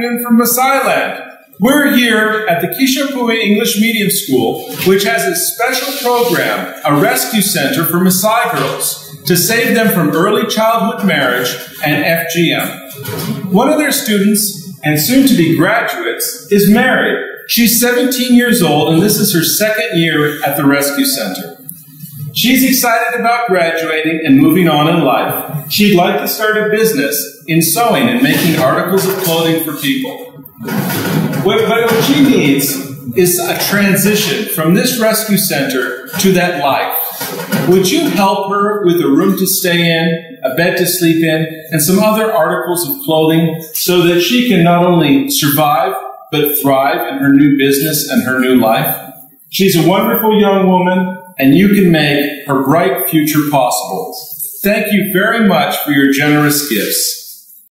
gotten in from Maasai land. We're here at the Kishapui English Medium School, which has a special program, a rescue center for Maasai girls, to save them from early childhood marriage and FGM. One of their students, and soon-to-be graduates, is married. She's 17 years old, and this is her second year at the rescue center. She's excited about graduating and moving on in life. She'd like to start a business in sewing and making articles of clothing for people. But what she needs is a transition from this rescue center to that life. Would you help her with a room to stay in, a bed to sleep in, and some other articles of clothing so that she can not only survive, but thrive in her new business and her new life? She's a wonderful young woman, and you can make her bright future possible. Thank you very much for your generous gifts.